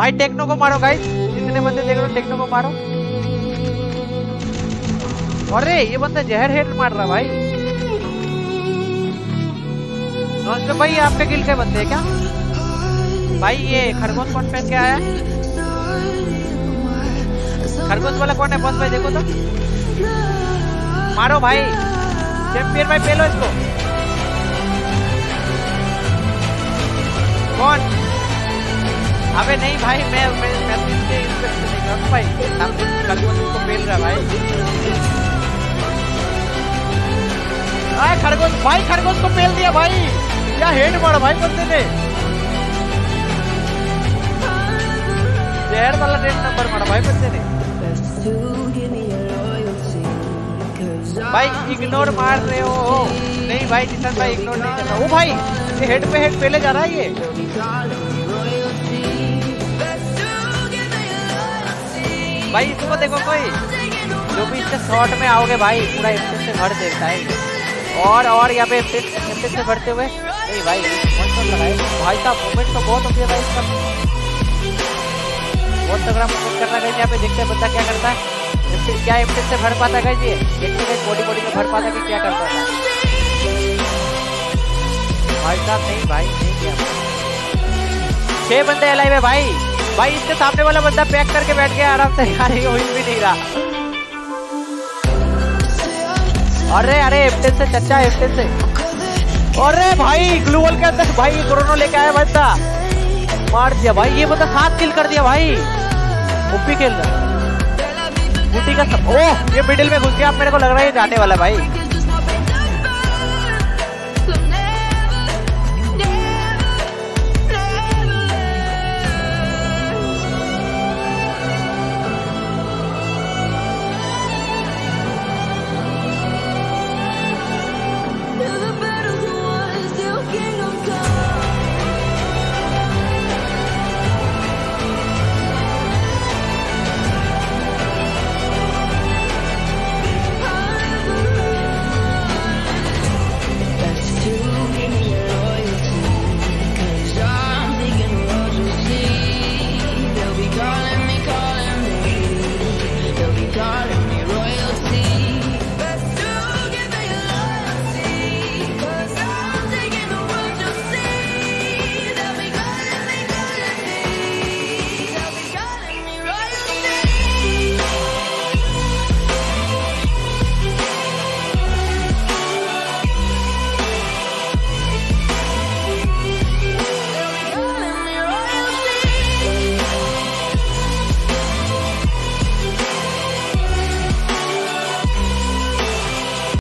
भाई टेक्नो को मारो गाइस, जितने बंदे देख रहे हो टेक्नो को मारो। अरे ये बंदा जहर हेड मार रहा भाई। नॉस्टो भाई आपके किल के बंदे क्या भाई? ये खरगोश कौन पहन के आया? खरगोश वाला कौन है? बस भाई देखो तो, मारो भाई चैंपियन भाई, पेलो इसको। कौन? अबे नहीं भाई, मैं इसके नहीं करूँ भाई, खरगोश मिल रहा भाई। अरे खरगोश भाई, खरगोश को पेल दिया भाई, क्या हेड मारा भाई बंदे ने, जहर वाला रेड नंबर मारा भाई बंदे ने। भाई इग्नोर मार रहे हो? नहीं भाई जितन भाई इग्नोर नहीं कर रहा। वो भाई ये हेड पे हेड पहले जा रहा है ये भाई। इसको देखो कोई, जो भी इससे शॉट में आओगे भाई पूरा एमपी से भर देता है। और यहाँ पे एमपी से भरते हुए नहीं भाई, लगाए भाई का मूवमेंट तो बहुत होती है भाई इसका, बहुत तगड़ा मूवमेंट करना है। यहाँ पे देखते हैं बंदा क्या करता है, क्या एमपी से भर पाता है, देखते बॉडी में भर पाता है कि क्या कर पाता है भाई साहब। नहीं भाई नहीं किया, 6 बंदे अलाइव है भाई। भाई इसके सामने वाला बंदा पैक करके बैठ गया आराम से, यार ये हिल भी नहीं रहा। अरे अरे एप्टेन से चचा, एप्टेन से। अरे भाई ग्लूवल के अंदर भाई कोरोना लेके आया बंदा, मार दिया भाई। ये बंदा 7 किल कर दिया भाई, ओपी खेल रहा गुटी का सब। ओह ये मिडिल में घुस गया, अब मेरे को लग रहा है ये जाने वाला भाई।